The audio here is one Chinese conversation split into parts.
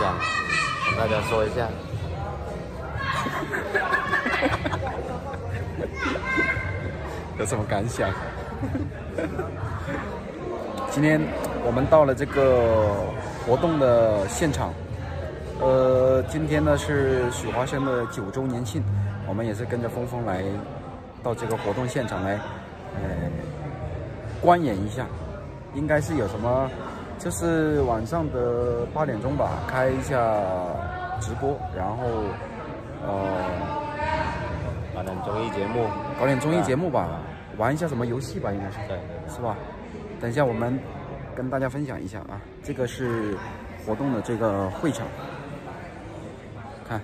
讲，跟大家说一下。有什么感想？今天我们到了这个活动的现场，今天呢是许华山的9周年庆，我们也是跟着峰峰来到这个活动现场来，观演一下，应该是有什么，就是晚上的8点钟吧，开一下直播，然后搞点综艺节目，吧，玩一下什么游戏吧，应该是，对，是吧？等一下，我们跟大家分享一下啊，这个是活动的这个会场，看，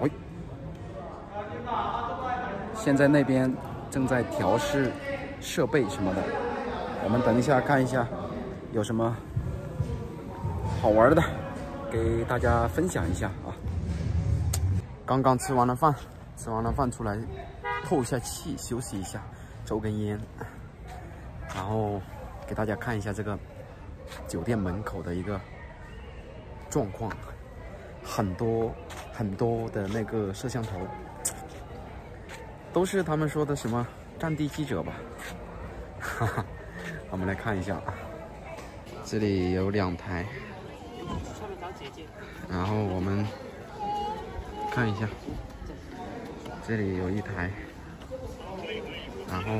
喂，现在那边正在调试设备什么的，我们等一下看一下有什么好玩的，给大家分享一下啊。刚刚吃完了饭，出来透一下气，休息一下。抽根烟，然后给大家看一下这个酒店门口的一个状况，很多的那个摄像头，都是他们说的什么战地记者吧，哈哈，我们来看一下啊，这里有2台，然后我们看一下，这里有1台。然后，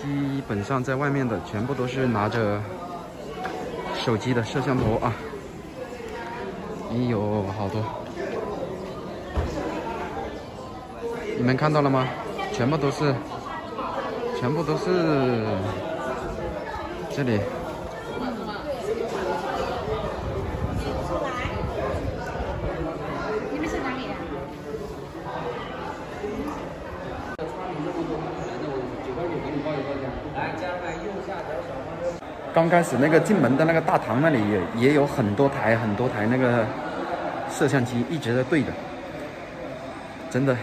基本上在外面的全部都是拿着手机的摄像头啊，也有好多，你们看到了吗？全部都是这里，刚开始那个进门的那个大堂那里也有很多台那个摄像机一直在对着，真的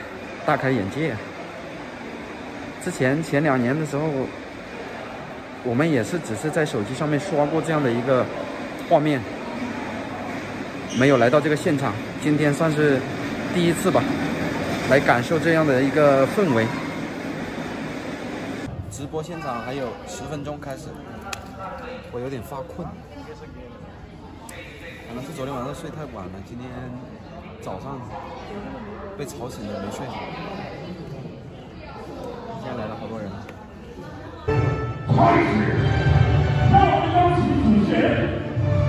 大开眼界。之前前2年的时候，我们也是只是在手机上面刷过这样的一个画面，没有来到这个现场，今天算是第一次吧，来感受这样的一个氛围。直播现场还有10分钟开始。我有点发困，可能是昨天晚上睡太晚了，今天早上被吵醒了，没睡好。现在来了好多人。开始，让我们主持人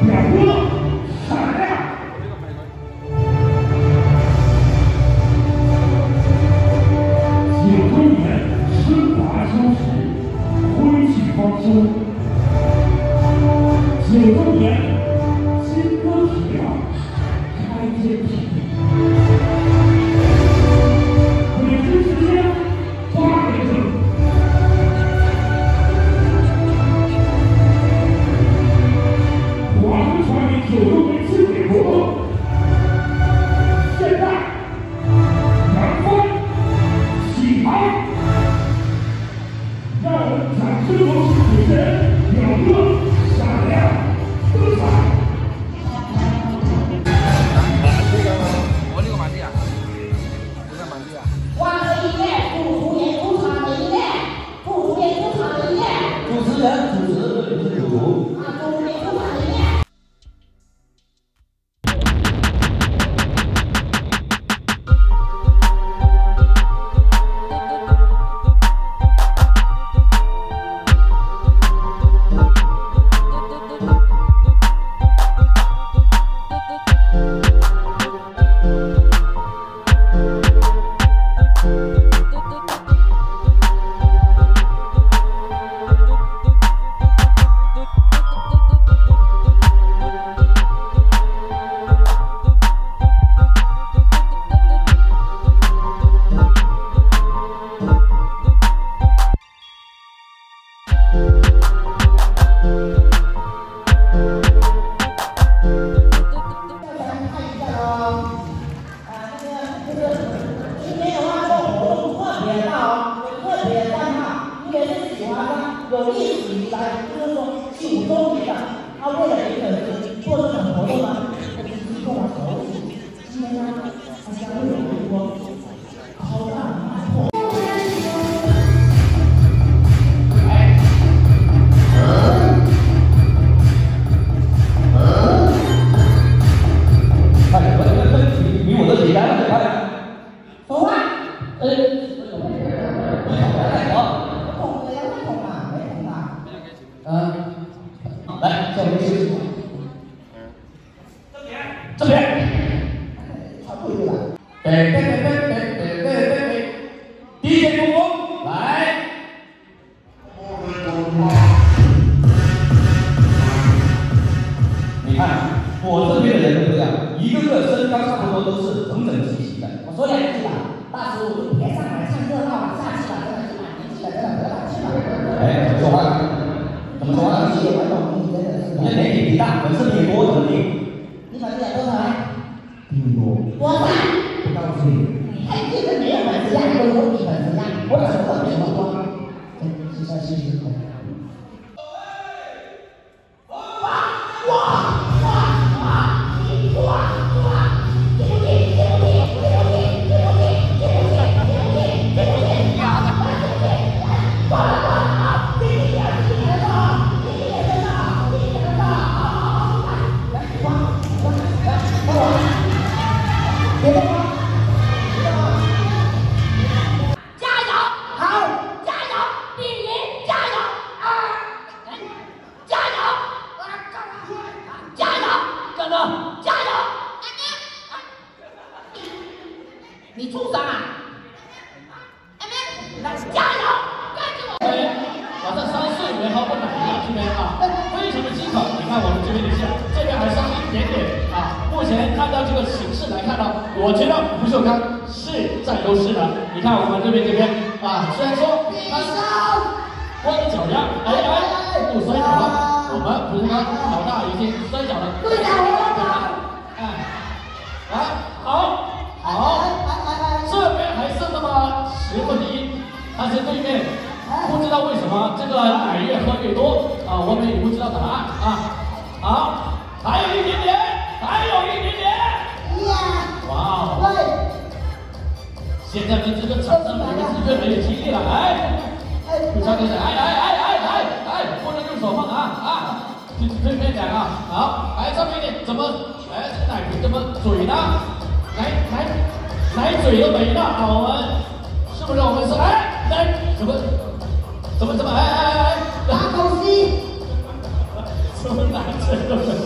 表哥闪亮。请会员升华消失，挥起方舟。9周年，新歌启航，开天辟地。每次时间8点整。华都传媒9周年庆典活动，现在阳光启航，让我们掌声有请主持人表哥。有历史以来，就是说9周年的他为了这个做这场活动呢，他必须购买劳务，因为呢，他相对来说高大难破。 怎么哎，拿东西，怎么拿这个？